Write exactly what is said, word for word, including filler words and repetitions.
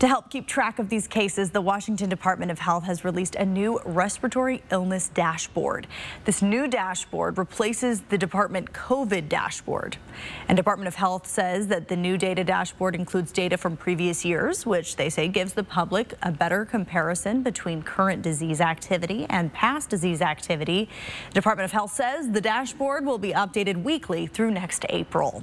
To help keep track of these cases, the Washington Department of Health has released a new Respiratory Illness Dashboard. This new dashboard replaces the Department COVID Dashboard. And Department of Health says that the new data dashboard includes data from previous years, which they say gives the public a better comparison between current disease activity and past disease activity. The Department of Health says the dashboard will be updated weekly through next April.